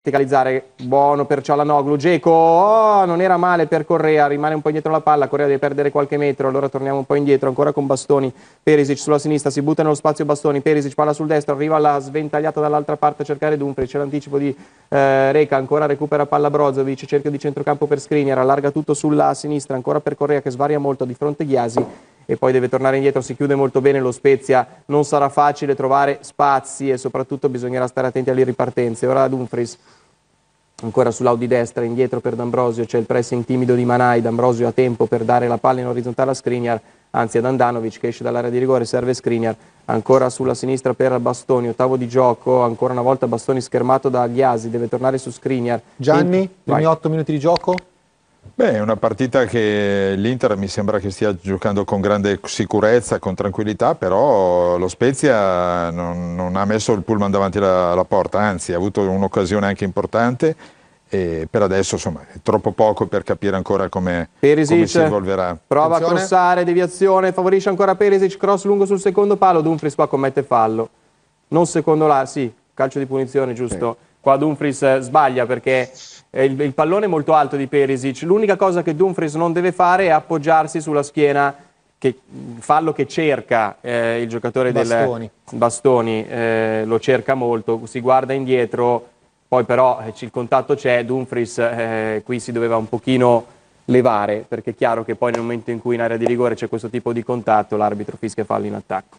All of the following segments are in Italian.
Verticalizzare, buono per Çalhanoğlu, Dzeko, oh, non era male per Correa, rimane un po' indietro la palla, Correa deve perdere qualche metro, allora torniamo un po' indietro, ancora con Bastoni, Perisic sulla sinistra, si butta nello spazio Bastoni, Perisic palla sul destro, arriva alla sventagliata dall'altra parte a cercare Dumfries, c'è l'anticipo di Reca, ancora recupera palla Brozovic, cerchio di centrocampo per Škriniar, allarga tutto sulla sinistra, ancora per Correa che svaria molto di fronte Ghiasi e poi deve tornare indietro, si chiude molto bene lo Spezia, non sarà facile trovare spazi e soprattutto bisognerà stare attenti alle ripartenze, ora Dumfries. Ancora sull'Audi destra, indietro per D'Ambrosio, c'è il pressing timido di Manai, D'Ambrosio ha tempo per dare la palla in orizzontale a Škriniar, anzi ad Handanović che esce dall'area di rigore, serve Škriniar, ancora sulla sinistra per Bastoni, ottavo di gioco, ancora una volta Bastoni schermato da Ghiasi, deve tornare su Škriniar. Gianni, i primi 8 minuti di gioco? Beh, è una partita che l'Inter mi sembra che stia giocando con grande sicurezza, con tranquillità, però lo Spezia non ha messo il pullman davanti alla porta, anzi ha avuto un'occasione anche importante e per adesso insomma è troppo poco per capire ancora come si evolverà. Prova a crossare, deviazione, favorisce ancora Perisic, cross lungo sul secondo palo, Dumfries qua commette fallo, non secondo la, sì, calcio di punizione giusto. Sì. Qua Dumfries sbaglia perché il pallone è molto alto di Perisic, l'unica cosa che Dumfries non deve fare è appoggiarsi sulla schiena, fallo che cerca il giocatore Bastoni, lo cerca molto, si guarda indietro, poi però il contatto c'è, Dumfries qui si doveva un pochino levare perché è chiaro che poi nel momento in cui in area di rigore c'è questo tipo di contatto l'arbitro fischia fallo in attacco.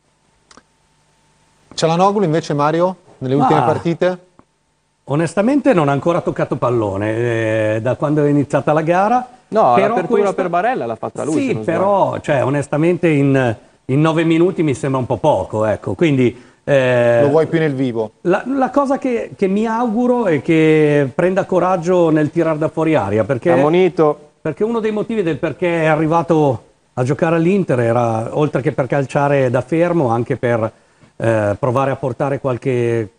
Çalhanoğlu invece, Mario, nelle ultime partite? Onestamente non ha ancora toccato pallone da quando è iniziata la gara. No, l'apertura per Barella l'ha fatta lui. Sì, però cioè, onestamente in 9 minuti mi sembra un po' poco. Ecco. Quindi, lo vuoi più nel vivo? La cosa che mi auguro è che prenda coraggio nel tirare da fuori aria. Perché uno dei motivi del perché è arrivato a giocare all'Inter era, oltre che per calciare da fermo, anche per provare a portare qualche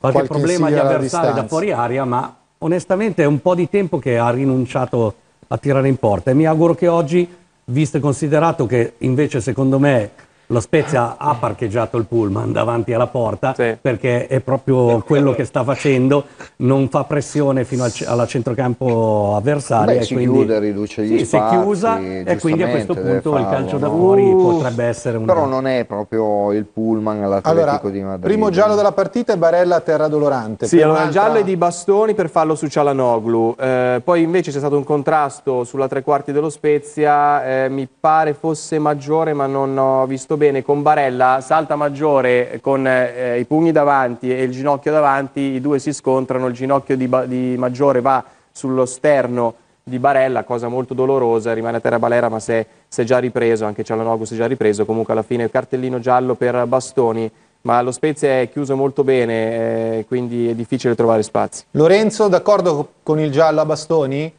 problema agli avversari da fuori aria, ma onestamente è un po' di tempo che ha rinunciato a tirare in porta e mi auguro che oggi, visto e considerato che invece secondo me lo Spezia ha parcheggiato il pullman davanti alla porta, sì, perché è proprio quello che sta facendo, non fa pressione fino alla centrocampo avversaria. Beh, e si quindi chiude, riduce gli spazi, si è chiusa e quindi a questo punto il calcio da fuori potrebbe essere un... Però non è proprio il pullman all'Atletico di Madrid. Primo giallo della partita, Barella a terra dolorante. Sì, il giallo è di Bastoni per fallo su Çalhanoğlu, poi invece c'è stato un contrasto sulla tre quarti dello Spezia, mi pare fosse Maggiore ma non ho visto bene, con Barella salta Maggiore con i pugni davanti e il ginocchio davanti, i due si scontrano, il ginocchio di Maggiore va sullo sterno di Barella, cosa molto dolorosa, rimane a terra Barella ma si è già ripreso, anche Çalhanoğlu si è già ripreso, comunque alla fine il cartellino giallo per Bastoni, ma lo Spezia è chiuso molto bene, quindi è difficile trovare spazi. Lorenzo, d'accordo con il giallo a Bastoni?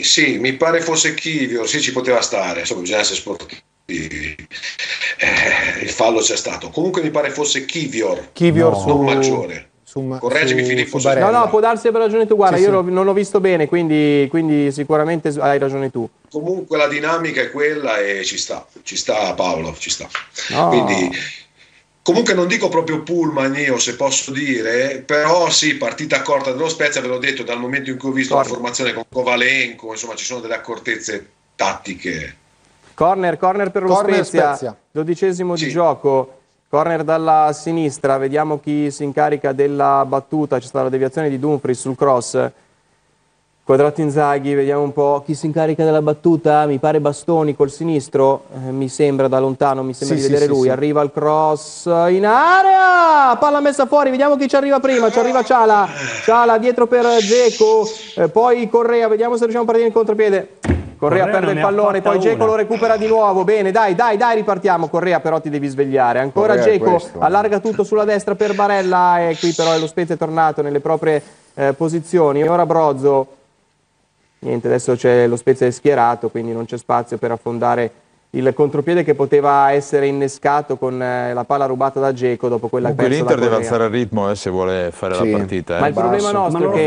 Sì, mi pare fosse Kiwior, sì, ci poteva stare, insomma bisogna essere sportivi. Il fallo c'è stato, comunque mi pare fosse Kiwior non Maggiore, correggimi Filippo. No, può darsi, per ragione tu, guarda, sì, io non l'ho visto bene, quindi sicuramente hai ragione tu. Comunque la dinamica è quella e ci sta Paolo, ci sta, no. Quindi comunque non dico proprio pullman io, se posso dire, però sì, partita corta dello Spezia, ve l'ho detto, dal momento in cui ho visto la formazione con Kovalenko, insomma ci sono delle accortezze tattiche. Corner per lo Spezia, 12esimo di gioco, corner dalla sinistra, vediamo chi si incarica della battuta, c'è stata la deviazione di Dumfries sul cross, quadrato Inzaghi, vediamo un po' chi si incarica della battuta, mi pare Bastoni col sinistro, mi sembra da lontano, mi sembra di vedere lui, arriva il cross in area, palla messa fuori, vediamo chi ci arriva prima, ci arriva Çalha dietro per Dzeko, poi Correa, vediamo se riusciamo a partire in contropiede. Correa perde il pallone, poi Dzeko lo recupera di nuovo, bene, dai, ripartiamo, Correa però ti devi svegliare, ancora Dzeko allarga tutto sulla destra per Barella e qui però lo Spezia è tornato nelle proprie posizioni, e ora Brozo, niente, adesso c'è lo Spezia è schierato, quindi non c'è spazio per affondare il contropiede che poteva essere innescato con la palla rubata da Dzeko dopo quella persa da Correa. L'Inter deve alzare il ritmo se vuole fare la partita. Ma il problema nostro è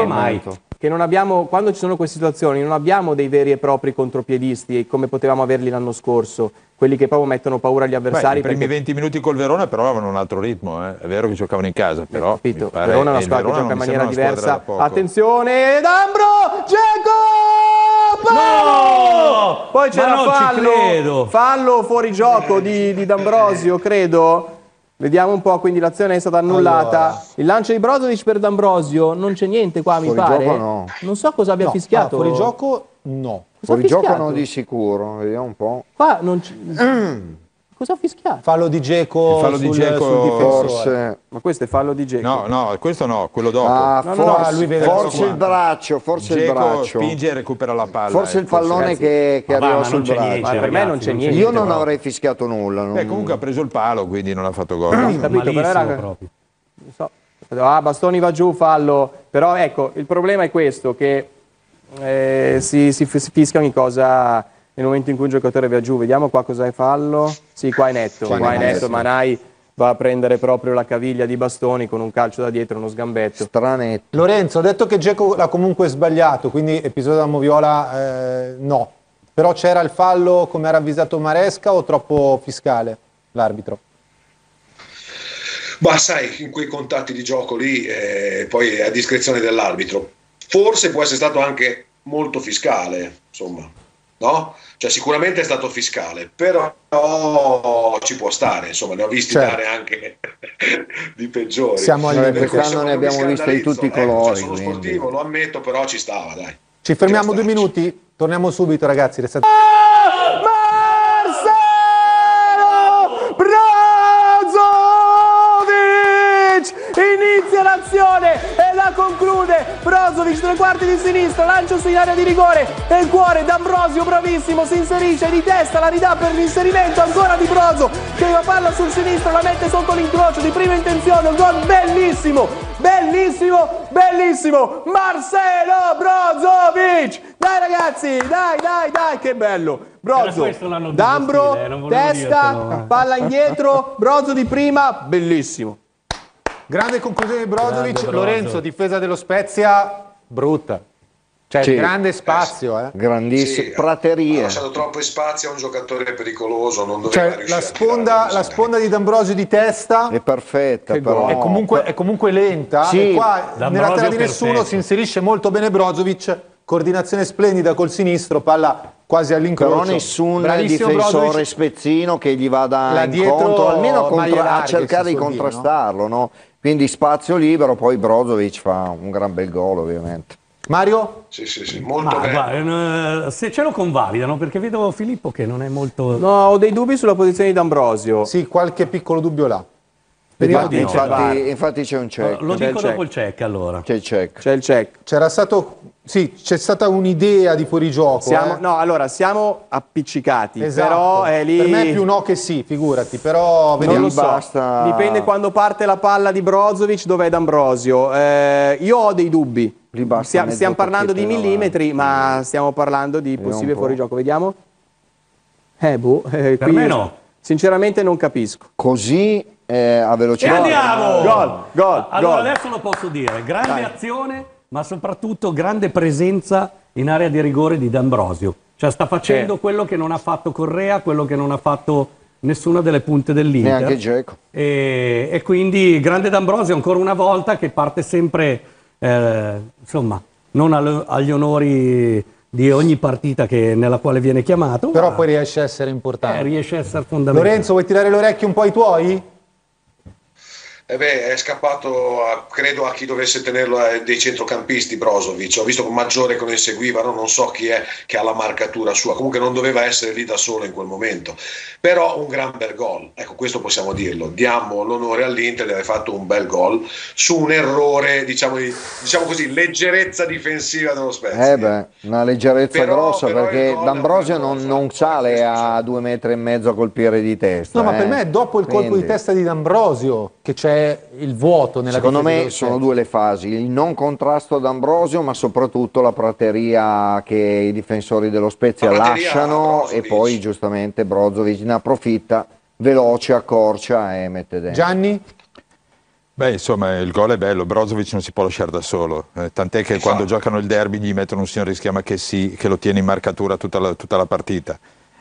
che che non abbiamo, quando ci sono queste situazioni, non abbiamo dei veri e propri contropiedisti come potevamo averli l'anno scorso, quelli che proprio mettono paura agli avversari. Beh, i primi 20 minuti col Verona però avevano un altro ritmo, eh. È vero che giocavano in casa, però capito, pare, Verona è una squadra che gioca in maniera diversa. Attenzione, D'Ambro, Dzeko, no! Poi c'era fallo, fuori gioco di D'Ambrosio, credo. Vediamo un po', quindi l'azione è stata annullata. Allora, il lancio di Brozovic per D'Ambrosio, non c'è niente qua, fuori mi pare. Gioco, no. Non so cosa abbia fischiato. Fuori gioco no. Cosa fuori gioco no di sicuro, vediamo un po'. Qua non c'è. Cosa ha fischiato? Fallo di Dzeko, fallo di Dzeko forse. Ma questo è fallo di Dzeko. No, no, questo no, quello dopo. Ah, no, forse no, lui vede forse il braccio, forse Dzeko il braccio. Spinge e recupera la palla. Forse il pallone che arriva sul braccio. Ma per me non c'è niente. Io non avrei fischiato nulla. Non... Beh, comunque ha preso il palo, quindi non ha fatto gol. Capito, però era... proprio. Non so. Ah, Bastoni va giù, fallo. Però ecco, il problema è questo, che si fischia ogni cosa... nel momento in cui un giocatore va giù. Vediamo qua cosa è fallo. Sì, qua è netto, qua è netto. Manai va a prendere proprio la caviglia di Bastoni con un calcio da dietro, uno sgambetto stranetto. Lorenzo, ho detto che Dzeko l'ha comunque sbagliato, quindi episodio da moviola no, però c'era il fallo come era avvisato Maresca o troppo fiscale l'arbitro? Ma sai, in quei contatti di gioco lì poi è a discrezione dell'arbitro, forse può essere stato anche molto fiscale, insomma. No? Cioè, sicuramente è stato fiscale, però ci può stare, insomma, ne ho visti dare anche di peggiori. Siamo quest'anno ne abbiamo visti di tutti i colori. Sono sportivo, lo ammetto, però ci stava, dai. Ci fermiamo 2 minuti, torniamo subito, ragazzi. Restate... Marcelo Brozovic inizia l'azione. Conclude Brozovic, tre quarti di sinistra, lancio in area di rigore e il cuore D'Ambrosio, bravissimo, si inserisce di testa, la ridà per l'inserimento ancora di Brozo, che la palla sul sinistro la mette sotto l'incrocio di prima intenzione, un gol bellissimo, bellissimo, bellissimo, Marcelo Brozovic, dai ragazzi, dai, dai, dai, che bello. Brozo, D'Ambro, testa, palla indietro, Brozo di prima, bellissimo. Grande conclusione di Brozovic. Lorenzo, difesa dello Spezia brutta, cioè sì, grande spazio, grandissimo, sì, praterie. Ha lasciato troppo spazio a un giocatore pericoloso, non doveva riuscire la sponda di D'Ambrosio di testa è perfetta, però è comunque lenta, sì, e qua nella terra di nessuno si inserisce molto bene Brozovic, coordinazione splendida col sinistro, palla quasi all'incrocio. Però nessun difensore spezzino che gli vada incontro, almeno a cercare di contrastarlo, no? Quindi spazio libero, poi Brozovic fa un gran bel gol ovviamente. Mario? Sì, sì, sì, molto bene. Se ce lo convalidano, perché vedo Filippo che non è molto... No, ho dei dubbi sulla posizione di D'Ambrosio. Sì, qualche piccolo dubbio là. Infatti c'è un check. Lo dico dopo il check, allora. C'è il check. C'è il check. C'era stato... Sì, c'è stata un'idea di fuorigioco. No, allora, siamo appiccicati, esatto. Però è lì... Per me è più no che sì, figurati, però... Vediamo. Non lo so, dipende quando parte la palla di Brozovic, dov'è D'Ambrosio. Io ho dei dubbi. Stiamo parlando di millimetri, ma stiamo parlando di possibile fuorigioco. Vediamo. Boh. Per me no. Sinceramente non capisco. Così... a velocità. E andiamo! Gol! Allora adesso lo posso dire, grande azione, ma soprattutto grande presenza in area di rigore di D'Ambrosio. Cioè sta facendo quello che non ha fatto Correa, quello che non ha fatto nessuna delle punte dell'Inter. Neanche Dzeko. E quindi grande D'Ambrosio ancora una volta, che parte sempre, insomma, non agli onori... di ogni partita nella quale viene chiamato. Però poi riesce a essere importante. Riesce a essere fondamentale. Lorenzo, vuoi tirare le orecchie un po' ai tuoi? È scappato, credo, a chi dovesse tenerlo dei centrocampisti Brozovic. Ho visto con Maggiore che lo inseguivano, non so chi è che ha la marcatura sua. Comunque non doveva essere lì da solo in quel momento. Però un gran bel gol, ecco, questo possiamo dirlo. Diamo l'onore all'Inter di aver fatto un bel gol su un errore, diciamo così, leggerezza difensiva dello Spezia. Una leggerezza grossa, perché D'Ambrosio non sale a 2,5 metri a colpire di testa. No, ma per me è dopo il colpo di testa di D'Ambrosio che c'è il vuoto nella secondo me sono due le fasi, il non contrasto ad Ambrosio, ma soprattutto la prateria che i difensori dello Spezia lasciano, e poi giustamente Brozovic ne approfitta, veloce, accorcia e mette dentro. Gianni? Beh, insomma, il gol è bello, Brozovic non si può lasciare da solo, tant'è che esatto. Quando giocano il derby gli mettono un signore che si chiama Kessi, che lo tiene in marcatura tutta la partita.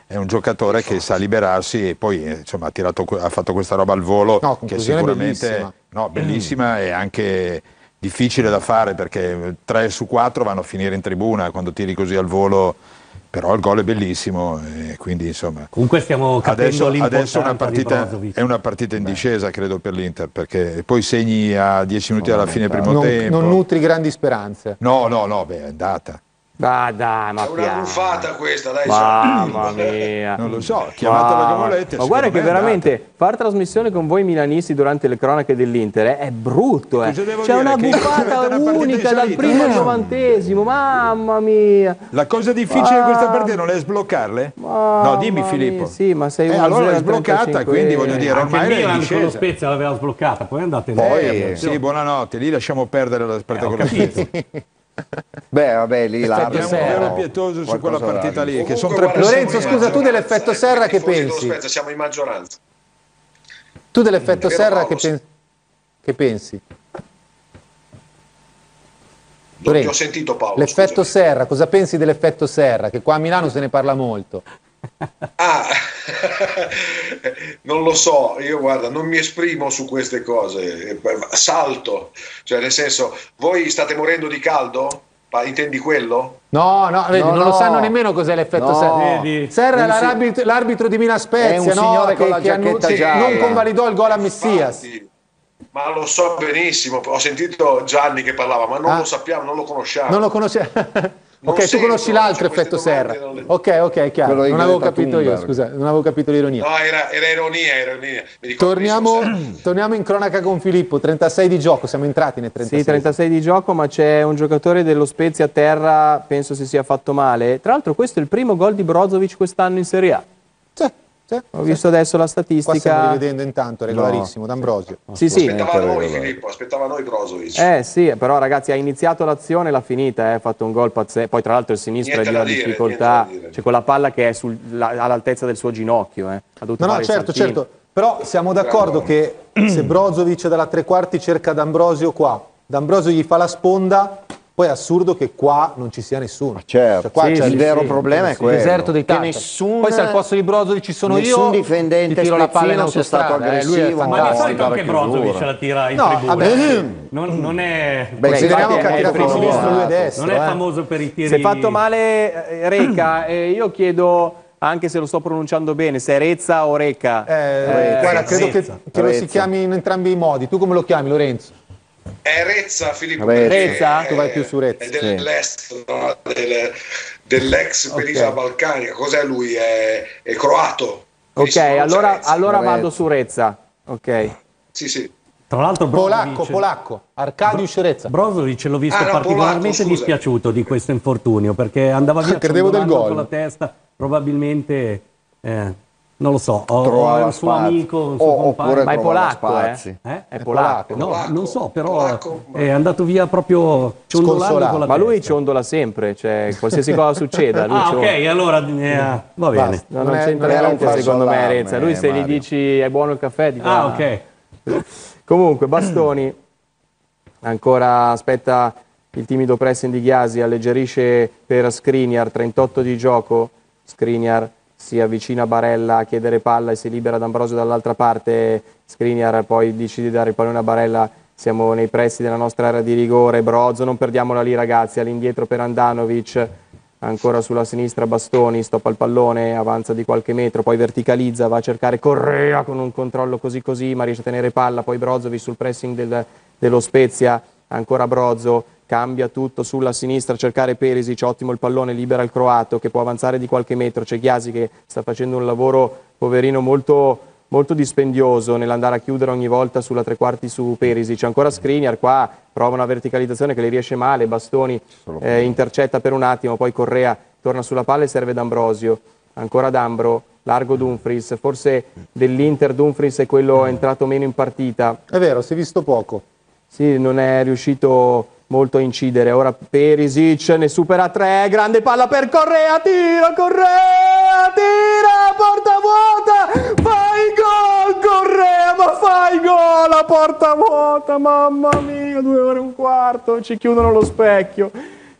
È un giocatore esatto. Che sa liberarsi e poi insomma, ha fatto questa roba al volo, no, che sicuramente bellissima, no, bellissima e anche difficile da fare, perché 3 su 4 vanno a finire in tribuna quando tiri così al volo. Però il gol è bellissimo, e quindi insomma. Comunque stiamo capendo l'importanza di Brozovic. È una partita in discesa, credo, per l'Inter, perché poi segni a 10 minuti alla fine del primo tempo. Non nutri grandi speranze. No, no, no, beh, è andata. Ah, dai, ma è una buffata questa, dai. Mamma mia. Non lo so, chiamatela come volete. Ma guarda che veramente far trasmissione con voi milanisti durante le cronache dell'Inter è brutto, eh. C'è una buffata unica dal primo al 90°, mamma mia. La cosa difficile di questa partita non è sbloccarle? No, dimmi Filippo. Sì, ma sei un allora è sbloccata, quindi voglio dire, ormai è Milan con lo Spezia l'aveva sbloccata, poi andate lì. Sì, buonanotte, lì lasciamo perdere la partita con lo Spezia. Beh, vabbè, lì l'arbitro vero pietoso su quella partita lì, che sono tre. Lorenzo, scusa, tu dell'effetto Serra che pensi? Aspetta, siamo in maggioranza. Tu dell'effetto Serra che pensi? Non ti ho sentito, Paolo. L'effetto Serra, cosa pensi dell'effetto Serra? Che qua a Milano se ne parla molto. Ah, non lo so, io guarda, non mi esprimo su queste cose, salto, cioè nel senso, voi state morendo di caldo? Intendi quello? No, no, vedi, no non lo sanno nemmeno cos'è l'effetto Serra. Serra è l'arbitro di Milan Spezia, un signore no, con la giacchetta gialla. Non convalidò il gol a Messias. Infatti. Ma lo so benissimo, ho sentito Gianni che parlava, ma non lo sappiamo, non lo conosciamo. Non lo conosciamo. Ok, tu conosci l'altro effetto Serra. Ok, ok, chiaro. Non avevo capito io, scusa, non avevo capito l'ironia. No, era ironia, ironia. Torniamo in cronaca con Filippo, 36 di gioco, siamo entrati nel 36. Sì, 36 di gioco, ma c'è un giocatore dello Spezia a terra, penso si sia fatto male. Tra l'altro questo è il primo gol di Brozovic quest'anno in Serie A. Sì. Ho visto adesso la statistica. Qua stiamo rivedendo intanto, regolarissimo, D'Ambrosio. Sì, sì. Aspettava noi Filippo, aspettava noi Brozovic. Sì, però ragazzi ha iniziato l'azione e l'ha finita, ha fatto un gol pazzesco. Poi tra l'altro il sinistro è di una difficoltà, c'è quella palla che è all'altezza del suo ginocchio. No, certo, certo. Però siamo d'accordo che se Brozovic dalla tre quarti cerca D'Ambrosio qua, D'Ambrosio gli fa la sponda. Poi è assurdo che qua non ci sia nessuno. Ma certo, cioè, qua il vero problema è quello. Deserto dei tanti. Poi se al posto di Brozovic ci sono io, difendente tiro la palla in autostrada, stato aggressivo. Ma di solito anche Brozovic la tira in tribuna. Non è famoso per i tiri. Se è fatto male Reca, io chiedo, anche se lo sto pronunciando bene, se è Rezza o Reca. Guarda, credo che lo si chiami in entrambi i modi. Tu come lo chiami, Lorenzo? È Rezza, Filippo. Rezza? Tu vai più su Rezza. È dell'est, no? Dell'ex penisola balcanica. Cos'è lui? È croato. Ok, allora vado su Rezza. Ok. Sì, sì. Tra l'altro polacco, Arkadiusz Rezza. Brozovic l'ho visto particolarmente dispiaciuto di questo infortunio, perché andava via con la testa, probabilmente... non lo so, o è un suo amico, un suo compagno, ma è polacco, è polacco, no, non so, però è andato via proprio ciondolando con la testa. Ma lui ciondola sempre, cioè qualsiasi cosa succeda. Lui ok, allora va bene. Non c'entra niente secondo me Rezza, lui se gli dici è buono il caffè dico, ok. Comunque Bastoni, ancora aspetta il timido pressing di Ghiasi, alleggerisce per Škriniar, 38 di gioco, Škriniar si avvicina a Barella a chiedere palla e si libera D'Ambrosio dall'altra parte. Škriniar poi decide di dare il pallone a Barella, siamo nei pressi della nostra area di rigore. Brozo, non perdiamola lì ragazzi, all'indietro per Handanović, ancora sulla sinistra Bastoni, stoppa il pallone, avanza di qualche metro, poi verticalizza, va a cercare Correa con un controllo così così, ma riesce a tenere palla. Poi Brozovic sul pressing dello Spezia, ancora Brozo, cambia tutto sulla sinistra a cercare Perisic, ottimo il pallone, libera il croato che può avanzare di qualche metro. C'è Ghiasi che sta facendo un lavoro, poverino, molto, molto dispendioso nell'andare a chiudere ogni volta sulla tre quarti su Perisic. Ancora Škriniar, qua prova una verticalizzazione che le riesce male, Bastoni intercetta per un attimo, poi Correa torna sulla palla e serve D'Ambrosio, ancora D'Ambro, largo Dumfries. Forse dell'Inter Dumfries è quello entrato meno in partita, è vero, si è visto poco, sì, non è riuscito molto a incidere. Ora Perisic ne supera 3, grande palla per Correa, tira, porta vuota, fai gol Correa, ma fai gol a porta vuota. Motta, mamma mia, 2 ore e un quarto, ci chiudono lo specchio.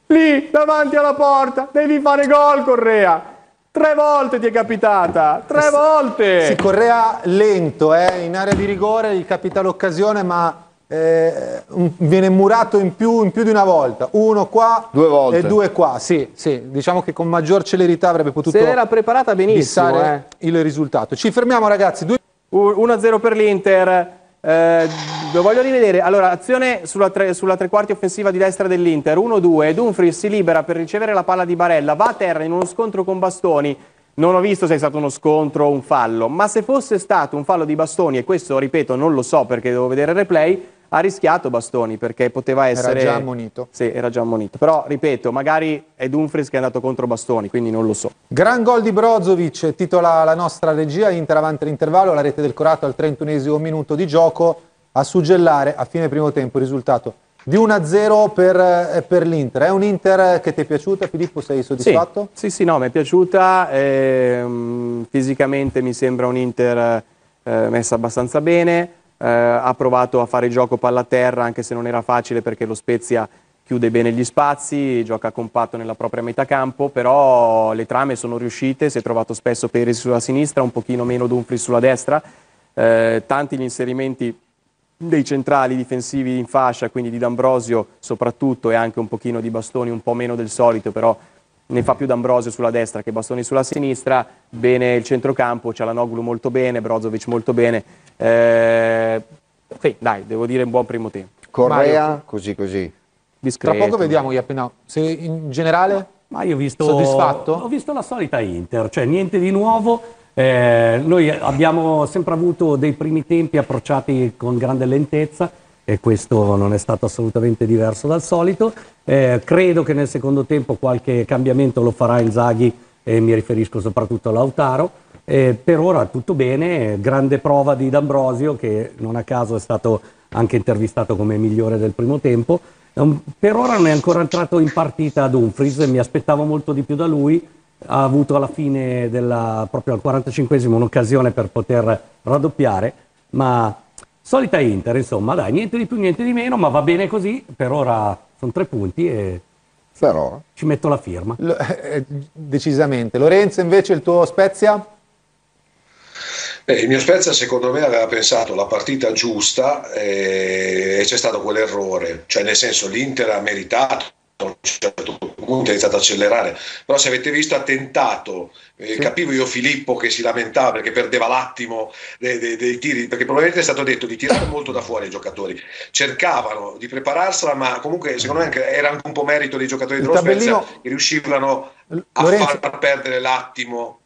Lì, davanti alla porta, devi fare gol, Correa. 3 volte ti è capitata, 3 volte! Sì, Correa lento, in area di rigore, gli capita l'occasione, ma viene murato in più di una volta, 1 qua 2 volte. E 2 qua, sì, sì, diciamo che con maggior celerità avrebbe potuto, se l'era preparata benissimo, il risultato. Ci fermiamo ragazzi, 1-0 per l'Inter. Lo voglio rivedere. Allora, azione sulla tre quarti offensiva di destra dell'Inter, 1-2, Dumfries si libera per ricevere la palla di Barella, va a terra in uno scontro con Bastoni. Non ho visto se è stato uno scontro o un fallo, ma se fosse stato un fallo di Bastoni, e questo ripeto non lo so perché devo vedere il replay, ha rischiato Bastoni perché poteva essere... Era già ammonito. Sì, era già ammonito. Però, ripeto, magari è Dumfries che è andato contro Bastoni, quindi non lo so. Gran gol di Brozovic, titola la nostra regia, Inter avanti all'intervallo, la rete del Corato al 31esimo minuto di gioco, a suggellare a fine primo tempo il risultato di 1-0 per l'Inter. È un Inter che ti è piaciuta, Filippo? Sei soddisfatto? Sì, sì, sì, no, mi è piaciuta. Fisicamente mi sembra un Inter messa abbastanza bene. Ha provato a fare gioco palla a terra, anche se non era facile perché lo Spezia chiude bene gli spazi, gioca compatto nella propria metà campo, però le trame sono riuscite, si è trovato spesso Perisic sulla sinistra, un pochino meno Dumfries sulla destra, tanti gli inserimenti dei centrali difensivi in fascia, quindi di D'Ambrosio soprattutto, e anche un pochino di Bastoni, un po' meno del solito, però ne fa più D'Ambrosio sulla destra che Bastoni sulla sinistra. Bene il centrocampo, Çalhanoğlu molto bene, Brozovic molto bene, sì, dai, devo dire un buon primo tempo. Correa Mario, così discreto. Tra poco vediamo gli appena, se in generale, ma io ho visto soddisfatto, ho visto la solita Inter, cioè niente di nuovo. Noi abbiamo sempre avuto dei primi tempi approcciati con grande lentezza e questo non è stato assolutamente diverso dal solito. Credo che nel secondo tempo qualche cambiamento lo farà Inzaghi, e mi riferisco soprattutto a Lautaro. Per ora tutto bene, grande prova di D'Ambrosio, che non a caso è stato anche intervistato come migliore del primo tempo. Per ora non è ancora entrato in partita ad Dumfries, mi aspettavo molto di più da lui. Ha avuto alla fine proprio al 45esimo un'occasione per poter raddoppiare, ma solita Inter, insomma, dai, niente di più, niente di meno, ma va bene così. Per ora sono 3 punti e però ci metto la firma. Decisamente. Lorenzo, invece, il tuo Spezia? Il mio Spezia secondo me aveva pensato la partita giusta e c'è stato quell'errore, cioè nel senso l'Inter ha meritato, a un certo punto ha iniziato ad accelerare, però se avete visto ha tentato, sì. Capivo io Filippo che si lamentava perché perdeva l'attimo dei tiri, perché probabilmente è stato detto di tirare molto da fuori i giocatori, cercavano di prepararsela, ma comunque secondo me era anche un po' merito dei giocatori dello Spezia che riuscivano a far perdere l'attimo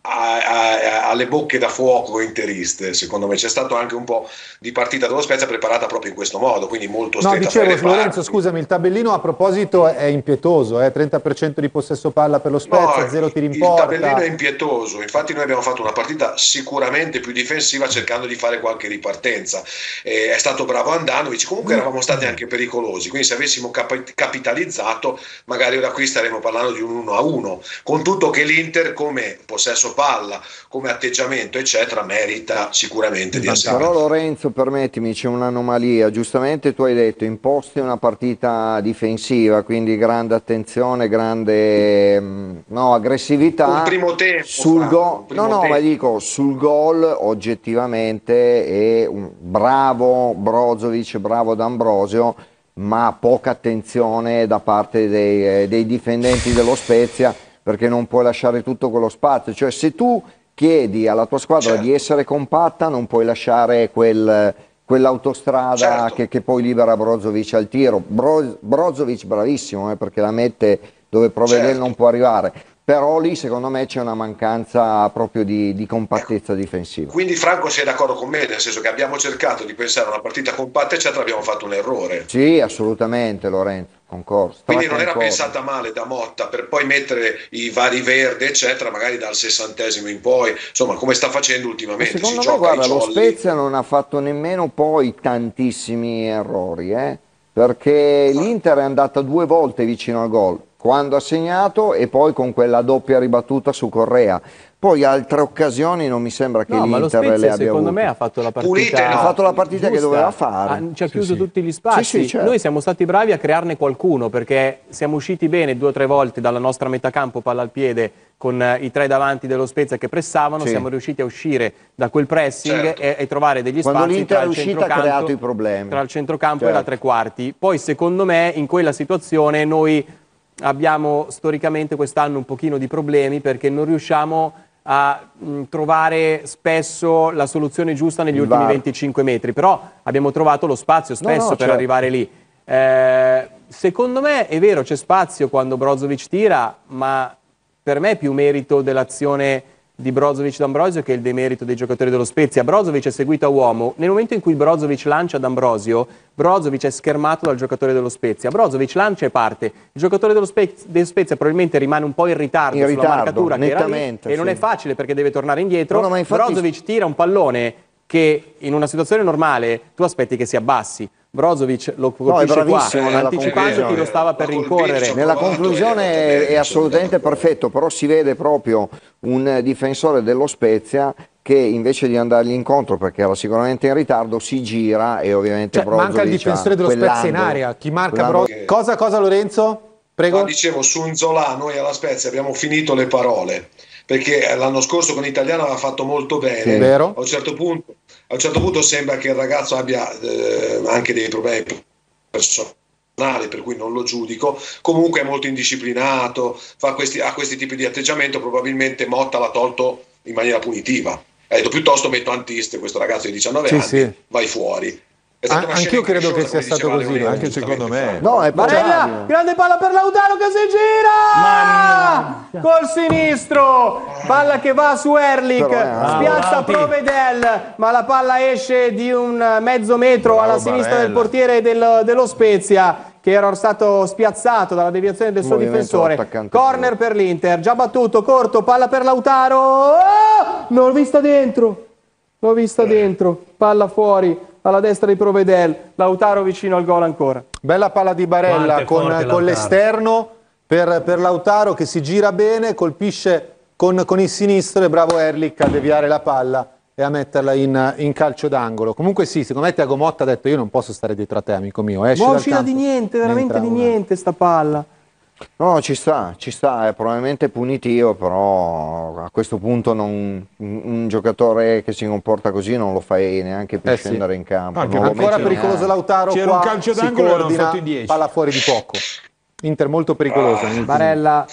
alle bocche da fuoco interiste. Secondo me c'è stato anche un po' di partita dello Spezia preparata proprio in questo modo, quindi molto stretta. No, dicevo Lorenzo, scusami, il tabellino a proposito è impietoso, 30% di possesso palla per lo Spezia, no, 0 tiri in porta. Il tabellino è impietoso, infatti noi abbiamo fatto una partita sicuramente più difensiva cercando di fare qualche ripartenza, è stato bravo Handanović, comunque eravamo stati anche pericolosi, quindi se avessimo capitalizzato magari ora qui staremmo parlando di un 1-1, con tutto che l'Inter come possesso palla, come atteggiamento eccetera, merita sicuramente di essere. Però Lorenzo, permettimi, c'è un'anomalia, giustamente tu hai detto imposti una partita difensiva, quindi grande attenzione, grande aggressività. Un primo tempo sul gol, no, ma dico sul gol oggettivamente è un bravo Brozovic, bravo D'Ambrosio, ma poca attenzione da parte dei difendenti dello Spezia, perché non puoi lasciare tutto quello spazio, cioè se tu chiedi alla tua squadra, certo, di essere compatta non puoi lasciare quell'autostrada, certo, che poi libera Brozovic al tiro. Brozovic bravissimo, perché la mette dove Provedel, certo, non può arrivare, però lì secondo me c'è una mancanza proprio di compattezza difensiva. Quindi Franco sei d'accordo con me, nel senso che abbiamo cercato di pensare a una partita compatta eccetera, abbiamo fatto un errore. Sì, assolutamente Lorenzo. Concorso. Quindi non era pensata male da Motta per poi mettere i vari Verde eccetera, magari dal 60esimo in poi, insomma, come sta facendo ultimamente. Ma secondo me, guarda, lo Spezia non ha fatto nemmeno poi tantissimi errori, perché l'Inter è andata 2 volte vicino al gol, quando ha segnato e poi con quella doppia ribattuta su Correa, Poi altre occasioni non mi sembra che l'Inter le abbia avute. Secondo me ha fatto la partita pulita, ha fatto la partita giusta, che doveva fare. Ci ha chiuso tutti gli spazi. Certo. Noi siamo stati bravi a crearne qualcuno, perché siamo usciti bene 2 o 3 volte dalla nostra metacampo, palla al piede, con i 3 davanti dello Spezia che pressavano. Siamo riusciti a uscire da quel pressing e trovare degli spazi. Quando l'Inter è uscita ha creato i problemi. Tra il centrocampo e la tre quarti. Poi secondo me in quella situazione noi abbiamo storicamente quest'anno un pochino di problemi, perché non riusciamo a trovare spesso la soluzione giusta negli ultimi 25 metri, però abbiamo trovato lo spazio spesso per arrivare lì. Secondo me è vero, c'è spazio quando Brozovic tira, ma per me è più merito dell'azione di Brozovic D'Ambrosio che il demerito dei giocatori dello Spezia. Brozovic è seguito a uomo, nel momento in cui Brozovic lancia D'Ambrosio, Brozovic è schermato dal giocatore dello Spezia. Brozovic lancia e parte. Il giocatore dello Spezia probabilmente rimane un po' in ritardo sulla marcatura che era lì, e non è facile perché deve tornare indietro. No, infatti... Brozovic tira un pallone che in una situazione normale tu aspetti che si abbassi. Brozovic lo colpisce qua, anticipandoti lo stava per rincorrere. Nella conclusione è assolutamente perfetto, però si vede proprio un difensore dello Spezia che invece di andargli incontro, perché era sicuramente in ritardo, si gira e ovviamente Brozovic manca il difensore dello Spezia in area, chi marca Brozovic. Cosa Lorenzo? Prego. No, dicevo, su Nzola noi alla Spezia abbiamo finito le parole, perché l'anno scorso con l'Italiano aveva fatto molto bene, a un certo punto sembra che il ragazzo abbia anche dei problemi personali, per cui non lo giudico. Comunque è molto indisciplinato, ha questi tipi di atteggiamento. Probabilmente Motta l'ha tolto in maniera punitiva, ha detto piuttosto metto antiste questo ragazzo di 19 anni, vai fuori. Anch'io credo che sia stato così, anche secondo me. No, è Barella, grande palla per Lautaro che si gira col sinistro, palla che va su Erlich, spiazza Provedel, ma la palla esce di un mezzo metro alla sinistra del portiere dello Spezia, che era stato spiazzato dalla deviazione del suo difensore. Corner per l'Inter, già battuto, corto, palla per Lautaro, non vista dentro, palla fuori alla destra di Provedel, Lautaro vicino al gol ancora. Bella palla di Barella con l'esterno per Lautaro che si gira bene, colpisce con il sinistro e bravo Erlich a deviare la palla e a metterla in calcio d'angolo. Comunque sì, secondo me Thiago Motta ha detto io non posso stare dietro a te, amico mio. Ma uscita di niente, veramente di niente sta palla. No, ci sta, è probabilmente punitivo, però a questo punto un giocatore che si comporta così non lo fai neanche più scendere in campo. Ancora pericoloso Lautaro, c'era un calcio d'angolo, erano sotto i 10. Palla fuori di poco. Inter molto pericolosa. Barella,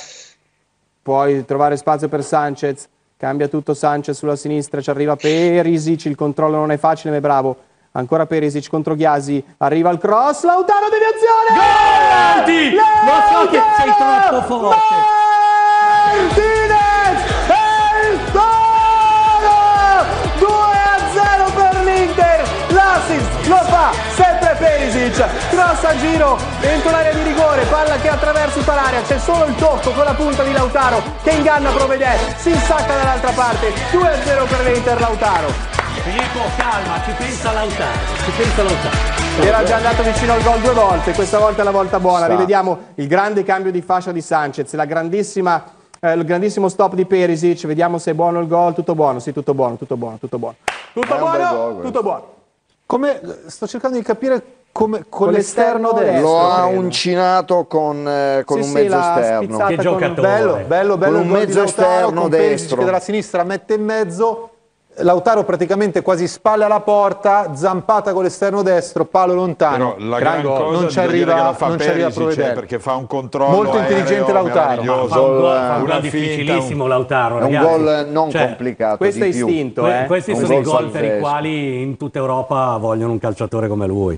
puoi trovare spazio per Sanchez, cambia tutto Sanchez sulla sinistra, ci arriva Perisic, il controllo non è facile ma è bravo. Ancora Perisic contro Ghiasi, arriva il cross, Lautaro deviazione! Gol! Lo so che sei troppo forte! Martinez! E il gol! 2-0 per l'Inter! L'assist lo fa sempre Perisic, cross a giro dentro l'area di rigore, palla che attraversa tutta l'area, c'è solo il tocco con la punta di Lautaro che inganna Provedel, si insacca dall'altra parte, 2-0 per l'Inter Lautaro. Filippo, calma, ci pensa Lautaro. Era già andato vicino al gol 2 volte, questa volta è la volta buona. Rivediamo il grande cambio di fascia di Sanchez, il grandissimo stop di Perisic, vediamo se è buono il gol, tutto buono, sì, tutto buono. Come, sto cercando di capire come, con l'esterno destro. Lo ha uncinato con un mezzo esterno. Che giocatore. Bello, un mezzo esterno destro. Che dalla sinistra mette in mezzo. Lautaro praticamente quasi spalla alla porta, zampata con l'esterno destro, palo lontano. Però la gran cosa non ci arriva a Provedel, perché fa un controllo molto intelligente Lautaro. Fa un gol difficilissimo Lautaro. È un gol non complicato. Questo è istinto. Questi sono i gol per i quali in tutta Europa vogliono un calciatore come lui.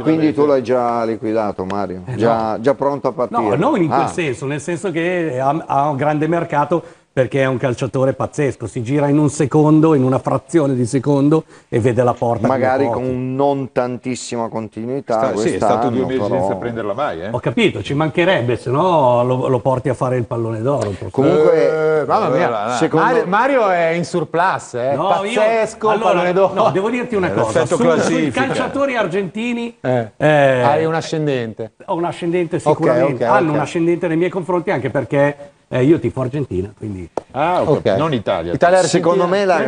Quindi tu l'hai già liquidato, Mario? Già pronto a partire? No, non in quel senso, nel senso che ha un grande mercato, perché è un calciatore pazzesco, si gira in un secondo, in una frazione di secondo e vede la porta. Magari con non tantissima continuità. Sì, è stato 2 mesi senza prenderla mai. Ho capito, ci mancherebbe, se no lo porti a fare il pallone d'oro. Comunque, mamma mia, Mario è in surplus, pazzesco, pallone d'oro. No, devo dirti una cosa, sui calciatori argentini hai un ascendente. Ho un ascendente sicuramente, un ascendente nei miei confronti, anche perché io tifo Argentina, quindi Ah, okay. Non Italia. Italia secondo me la...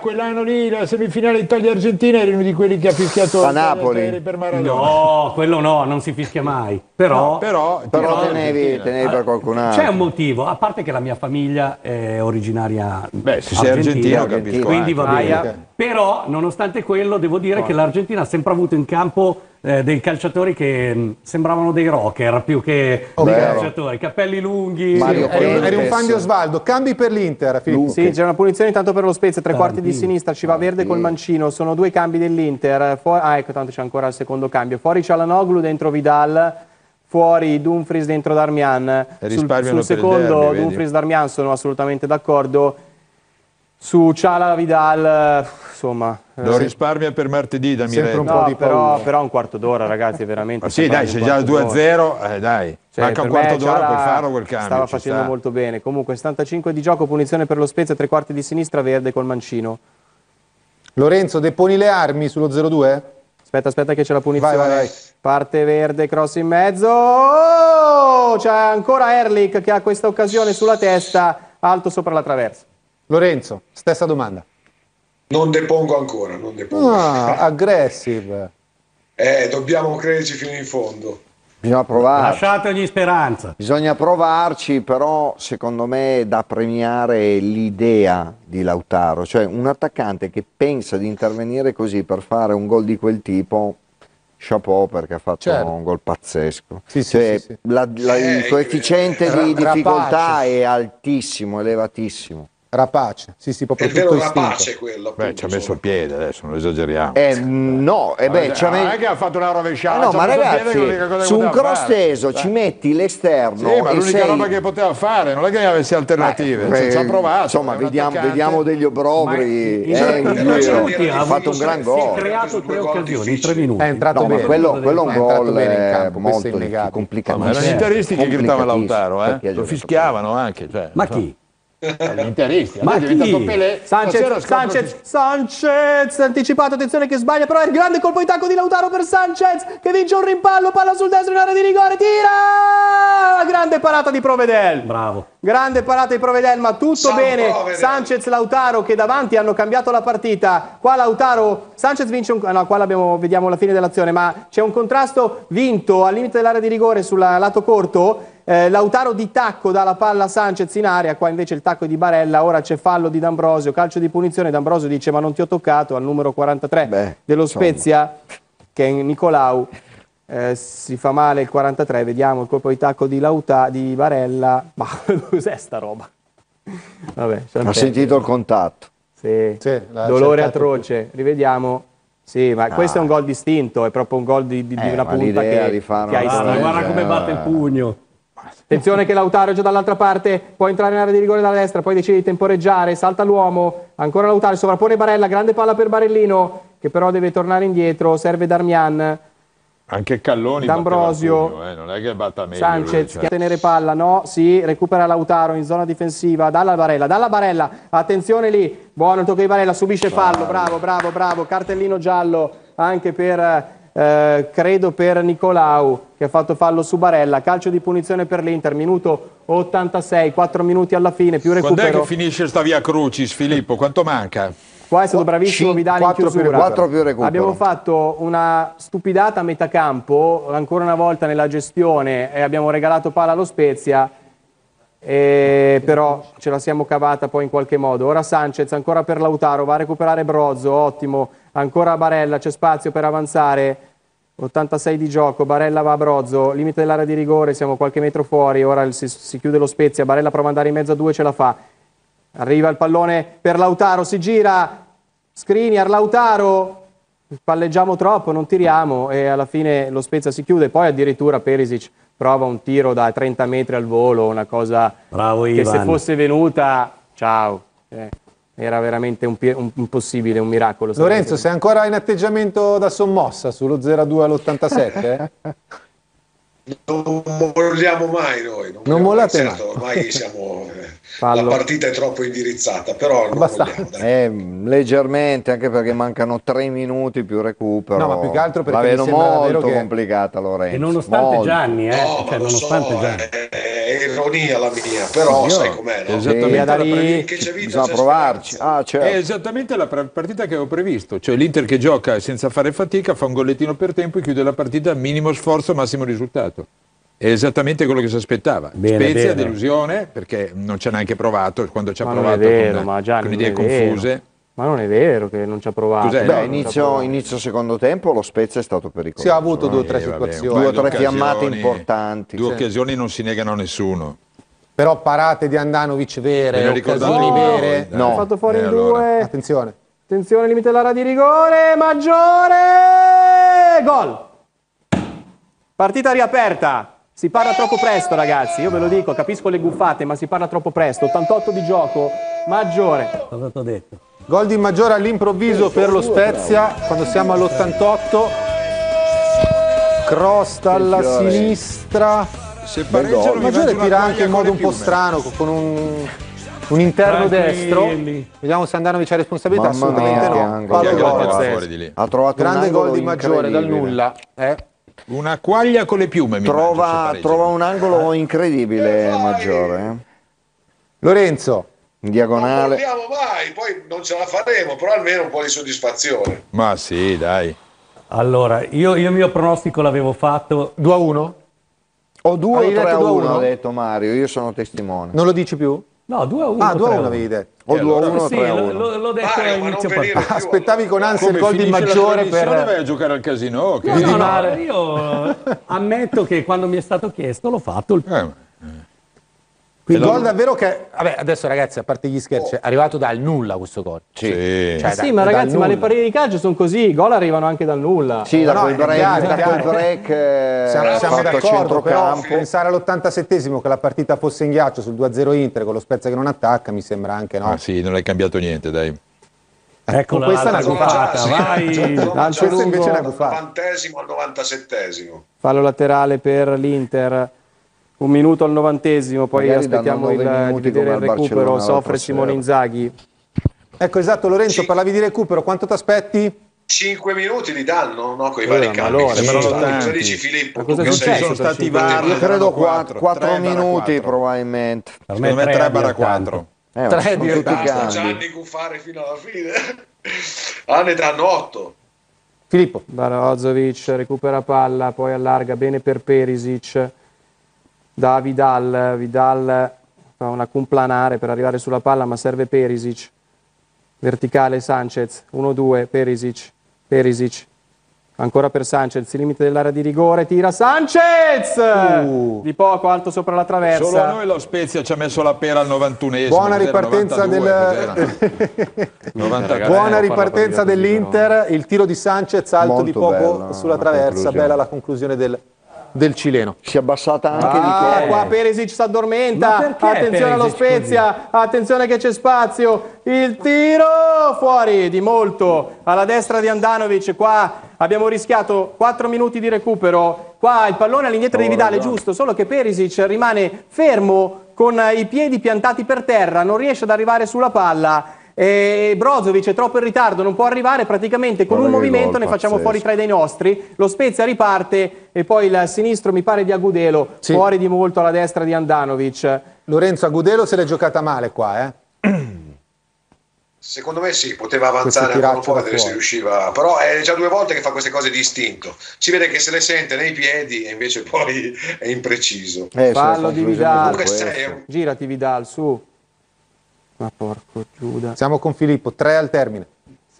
quell'anno lì la semifinale Italia-Argentina era uno di quelli che ha fischiato a Napoli per Maradona. No, quello no, non si fischia mai. Però, no, però tenevi per qualcun altro. C'è un motivo, a parte che la mia famiglia è originaria argentina, capisco, quindi va bene. Okay. Però nonostante quello devo dire che l'Argentina ha sempre avuto in campo dei calciatori che sembravano dei rocker più che dei calciatori, capelli lunghi. Eri un fan di Osvaldo. Cambi per l'Inter, Filippo. Sì, c'è una punizione intanto per lo Spezia, tre quarti di sinistra, ci va Verde col mancino, sono due cambi dell'Inter. Ecco, tanto c'è ancora il secondo cambio. Fuori Çalhanoğlu, dentro Vidal, fuori Dumfries, dentro Darmian. Sul secondo Dumfries Darmian sono assolutamente d'accordo. Su Çalha Vidal, insomma... Lo risparmia per martedì, da Miretti. No, però un quarto d'ora, ragazzi, veramente. Ma sì, dai, c'è già il 2-0, dai. Cioè, manca un quarto d'ora per farlo quel cambio. Stava facendo molto bene. Comunque, 75 di gioco, punizione per lo Spezia, tre quarti di sinistra, Verde col mancino. Lorenzo, deponi le armi sullo 0-2? Aspetta che c'è la punizione. Vai. Parte Verde, cross in mezzo. Oh! C'è ancora Erlich che ha questa occasione sulla testa, alto sopra la traversa. Lorenzo, stessa domanda. Non depongo ancora, non depongo. Ah, aggressive. Dobbiamo crederci fino in fondo. Bisogna provarci. Lasciategli speranza. Bisogna provarci, però secondo me è da premiare l'idea di Lautaro. Cioè un attaccante che pensa di intervenire così per fare un gol di quel tipo, chapeau, perché ha fatto un gol pazzesco. Sì. Il coefficiente di difficoltà è altissimo, elevatissimo. Rapace, si può proprio tutto istinto. È vero, Rapace quello. Ci ha messo il piede, adesso non esageriamo. Non è che ha fatto una rovesciata. No, ma ragazzi, su un cross teso ci metti l'esterno. Sì, ma l'unica roba che poteva fare, non è che ne avessi alternative. Ci ha provato. Insomma, vediamo degli obrobri. Ha fatto un gran gol. Ha creato tre occasioni in 3 minuti. È entrato bene. Quello è un gol molto complicato. Erano gli interisti che gridavano Lautaro, lo fischiavano anche. Ma chi? Ma è diventato Pelé. Sanchez anticipato, attenzione che sbaglia, però è il grande colpo di tacco di Lautaro per Sanchez che vince un rimpallo, palla sul destro in area di rigore, tira! Grande parata di Provedel. Bravo. Grande parata di Provedel, ma tutto bene. Provedel. Sanchez, Lautaro che davanti hanno cambiato la partita. Qua Lautaro, Sanchez vince un... No, qua vediamo la fine dell'azione, ma c'è un contrasto vinto al limite dell'area di rigore sul lato corto. Lautaro di tacco dà la palla a Sanchez in area, qua invece il tacco di Barella, ora c'è fallo di D'Ambrosio, calcio di punizione, D'Ambrosio dice ma non ti ho toccato, al numero 43 dello Spezia, che è Nicolau, si fa male il 43, vediamo il colpo di tacco di Barella, ma cos'è sta roba? Vabbè, ho sentito il contatto. Sì, dolore atroce, rivediamo. Sì, ma questo è un gol distinto, è proprio un gol di una punta che ha istinto. Guarda come batte il pugno. Attenzione che Lautaro è già dall'altra parte, può entrare in area di rigore dalla destra, poi decide di temporeggiare, salta l'uomo, ancora Lautaro, sovrappone Barella, grande palla per Barellino, che però deve tornare indietro, serve Darmian. Anche Calloni, D'Ambrosio, non è che batta meglio. Sanchez che a tenere palla, recupera Lautaro in zona difensiva, dalla Barella, attenzione lì, buono il tocco di Barella, subisce fallo, bravo, cartellino giallo anche per... credo per Nicolau che ha fatto fallo su Barella, calcio di punizione per l'Inter, minuto 86, 4 minuti alla fine più recupero. Quando è che finisce sta via Crucis, Filippo? Quanto manca? Qua è stato bravissimo Vidal in chiusura. 4 più recupero. Abbiamo fatto una stupidata a metà campo ancora una volta nella gestione e abbiamo regalato palla allo Spezia e però ce la siamo cavata poi in qualche modo. Ora Sanchez ancora per Lautaro, va a recuperare Brozo, ottimo. Ancora Barella, c'è spazio per avanzare, 86 di gioco, Barella va a Brozo, limite dell'area di rigore, siamo qualche metro fuori, ora si chiude lo Spezia, Barella prova ad andare in mezzo a due, ce la fa, arriva il pallone per Lautaro, si gira, Škriniar, Lautaro, palleggiamo troppo, non tiriamo e alla fine lo Spezia si chiude, poi addirittura Perisic prova un tiro da 30 metri al volo, una cosa che se fosse venuta, ciao. Era veramente impossibile, un miracolo. Lorenzo, sei ancora in atteggiamento da sommossa sullo 0-2 all'87? Non molliamo mai noi. Non mollate mai. Certo, ormai siamo, la partita è troppo indirizzata, però non molliamo, leggermente, anche perché mancano 3 minuti più recupero. No, ma più che altro perché mi sembra molto complicata, Lorenzo. E nonostante Gianni, nonostante Gianni. ironia la mia, però sai com'è, no? Bisogna provarci. Certo. È esattamente la partita che avevo previsto, cioè l'Inter che gioca senza fare fatica, fa un gollettino per tempo e chiude la partita, minimo sforzo, massimo risultato. È esattamente quello che si aspettava. Spezia, delusione, perché non ci ha neanche provato, quando ci ha provato con idee confuse. Ma non è vero che non ci ha provato. Beh, inizio secondo tempo lo Spezia è stato pericoloso. Si ha avuto due o tre situazioni, due o tre fiammate importanti. Due occasioni non si negano a nessuno. Però parate di Handanović vere, occasioni vere. No, ha fatto fuori in due. Attenzione. Attenzione, limite l'area di rigore, Maggiore! Gol! Partita riaperta. Si parla troppo presto, ragazzi, io ve lo dico, capisco le guffate, ma si parla troppo presto. 88 di gioco, Maggiore. Gol di Maggiore all'improvviso per lo Spezia, quando siamo all'88. Cross dalla sinistra. Maggiore tira anche in modo un po' strano, con un interno destro. Vediamo se Handanović ha responsabilità. Assolutamente no. Ha trovato grande gol di Maggiore dal nulla. Una quaglia con le piume. Trova un angolo incredibile, Maggiore. Lorenzo. In diagonale. Non andiamo mai, poi non ce la faremo, però almeno un po' di soddisfazione. Ma sì, dai. Allora, io il mio pronostico l'avevo fatto. 2-1? O 2-3-1, ha detto Mario, io sono testimone. Non lo dici più? No, 2-1. Ah, 2-1 avevi detto. O 2-1 3-1. L'ho detto all'inizio partita. Aspettavi con ansia il gol di Maggiore per... Non vai a giocare al casino? Okay. No, io ammetto che quando mi è stato chiesto l'ho fatto. Il gol davvero che... Vabbè, adesso ragazzi, a parte gli scherzi, è arrivato dal nulla questo gol. Sì, cioè, sì, ma ragazzi, ma le partite di calcio sono così, i gol arrivano anche dal nulla. Sì, da quel break siamo d'accordo, però pensare all'87esimo che la partita fosse in ghiaccio sul 2-0 Inter con lo Spezia che non attacca, mi sembra anche, no? Ah sì, non hai cambiato niente, dai. Ecco, questa è una guffata, vai. Lancio lungo dal 90esimo al 97esimo. Fallo laterale per l'Inter. 1 minuto al 90esimo, poi magari aspettiamo il recupero, soffre Simone Inzaghi. Ecco, esatto, Lorenzo, parlavi di recupero, quanto ti aspetti? 5 minuti li danno, no? Con i vari cambi. Cosa dici Filippo? Sono stati vari, io credo 4 minuti probabilmente. Per me 3/4. 3 di recupero. Gianni Cuffare fino alla fine. Ah, ne danno 8. Filippo. Brozovic recupera palla, poi allarga bene per Perisic. Da Vidal fa una cumplanare per arrivare sulla palla, ma serve Perisic, verticale Sanchez, 1-2, Perisic, ancora per Sanchez, il limite dell'area di rigore, tira Sanchez, di poco, alto sopra la traversa. Solo a noi lo Spezia ci ha messo la pera al 91esimo. Buona ripartenza dell'Inter, il tiro di Sanchez alto molto di poco bella, sulla traversa, bella la conclusione del cileno. Si è abbassata anche di qua. Perisic si addormenta, attenzione allo Spezia, attenzione che c'è spazio, il tiro fuori di molto alla destra di Handanović. Qua abbiamo rischiato 4 minuti di recupero, qua il pallone all'indietro di Vidal, giusto, solo che Perisic rimane fermo con i piedi piantati per terra, non riesce ad arrivare sulla palla e Brozovic è troppo in ritardo, non può arrivare, praticamente con un movimento ne facciamo fuori 3 dei nostri, lo Spezia riparte e poi il sinistro mi pare di Agudelo, fuori di molto alla destra di Handanović. Lorenzo, Agudelo se l'è giocata male qua, eh? Secondo me sì, poteva avanzare ancora un po' a vedere se riusciva, però è già 2 volte che fa queste cose di istinto, si vede che se le sente nei piedi e invece poi è impreciso. Fallo di Vidal, girati Vidal, su. Ma porco Giuda. Siamo con Filippo, 3 al termine.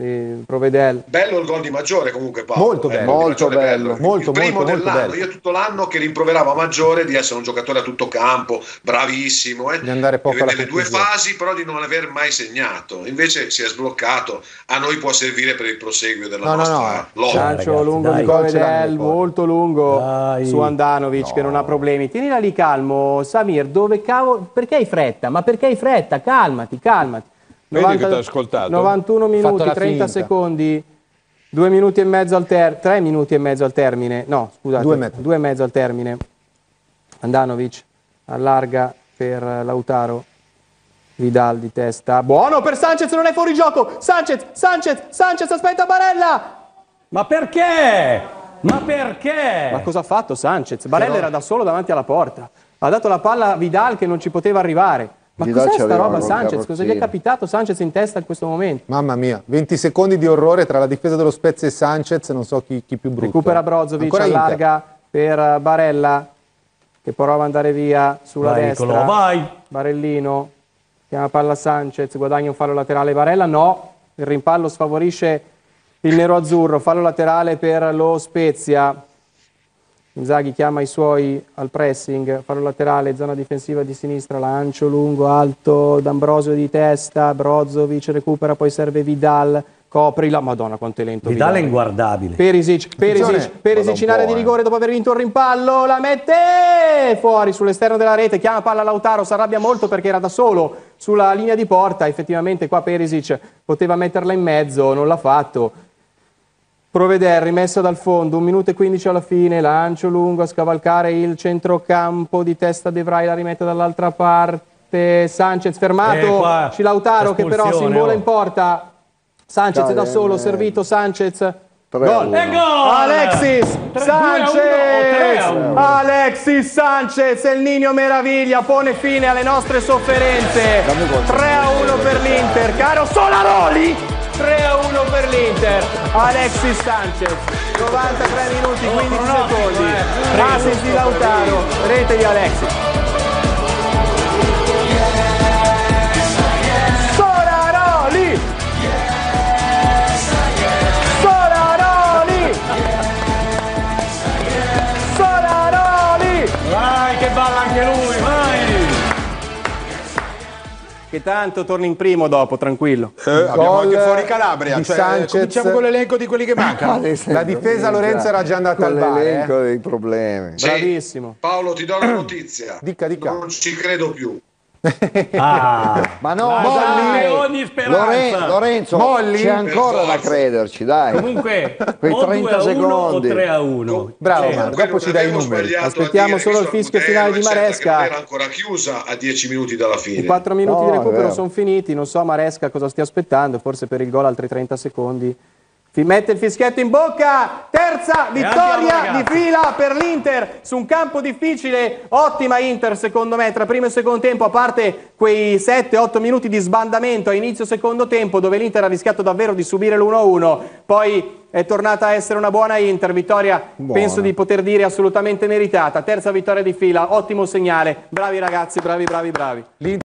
Sì, Provedel. Bello il gol di Maggiore comunque, Paolo. Molto bello. Molto bello. Molto, il primo dell'anno. Io tutto l'anno che rimproveravo a Maggiore di essere un giocatore a tutto campo, bravissimo. Di andare poco alla conclusione. 2 fasi però di non aver mai segnato. Invece si è sbloccato. A noi può servire per il proseguio della nostra lotta. Calcio lungo di Provedel, molto lungo su Handanović che non ha problemi. Tienila lì calmo, Samir. Dove cavolo? Perché hai fretta? Ma perché hai fretta? Calmati, calmati. 91 minuti, 30 secondi, 2 minuti e mezzo al termine, 3 minuti e mezzo al termine, no scusate, 2 e mezzo al termine. Handanović allarga per Lautaro, Vidal di testa, buono per Sanchez, non è fuori gioco, Sanchez, aspetta Barella! Ma perché? Ma perché? Ma cosa ha fatto Sanchez? Barella era da solo davanti alla porta. Ha dato la palla a Vidal che non ci poteva arrivare. Ma cos'è sta roba Sanchez? Cosa gli è capitato Sanchez in testa in questo momento? Mamma mia, 20 secondi di orrore tra la difesa dello Spezia e Sanchez, non so chi più brutto. Recupera Brozovic, allarga per Barella che prova ad andare via sulla destra. Nicolau, vai! Barellino, chiama palla Sanchez, guadagna un fallo laterale Barella, no, il rimpallo sfavorisce il nero-azzurro, fallo laterale per lo Spezia. Inzaghi chiama i suoi al pressing, fallo laterale, zona difensiva di sinistra, lancio lungo, alto, D'Ambrosio di testa, Brozovic recupera, poi serve Vidal, copri la Madonna quanto è lento Vidal. Vidal è inguardabile. Perisic in area di rigore dopo aver vinto il rimpallo, la mette fuori sull'esterno della rete, chiama palla Lautaro, si arrabbia molto perché era da solo sulla linea di porta, effettivamente qua Perisic poteva metterla in mezzo, non l'ha fatto. Provedel, rimessa dal fondo, 1 minuto e 15 alla fine, lancio lungo a scavalcare il centrocampo di testa De Vrij, la rimette dall'altra parte, Sanchez fermato, Lautaro che però si invola in porta, Sanchez è da solo, servito Sanchez, gol! E gol! Alexis Sanchez! Alexis Sanchez, il Niño meraviglia, pone fine alle nostre sofferenze, 3-1 per l'Inter, caro Solaroli! 3-1 per l'Inter, Alexis Sanchez, 93 minuti, 15 secondi, assist di Lautaro, rete di Alexis. Solaroli! Solaroli! Solaroli! Vai che balla anche lui, vai! Che tanto torni in primo dopo, tranquillo. Abbiamo anche fuori Calabria, cioè, cominciamo con l'elenco di quelli che mancano. La difesa Lorenzo era già andata al bar. L'elenco dei problemi. Sì. Bravissimo. Paolo, ti do la notizia. Dica. Non ci credo più. Ma no, molli, ogni speranza. Lorenzo, molli, c'è ancora da crederci, dai. Comunque, quei 30 secondi. 3-1. Bravo, Marco, dopo ci dai i numeri. Aspettiamo solo il fischio finale di Maresca. Era ancora chiusa a 10 minuti dalla fine. I 4 minuti di recupero sono finiti, non so Maresca cosa stia aspettando, forse per il gol altri 30 secondi. Mette il fischietto in bocca, terza vittoria di fila per l'Inter su un campo difficile, ottima Inter secondo me tra primo e secondo tempo, a parte quei 7-8 minuti di sbandamento a inizio secondo tempo dove l'Inter ha rischiato davvero di subire l'1-1, poi è tornata a essere una buona Inter, vittoria penso di poter dire assolutamente meritata, terza vittoria di fila, ottimo segnale, bravi ragazzi, bravi.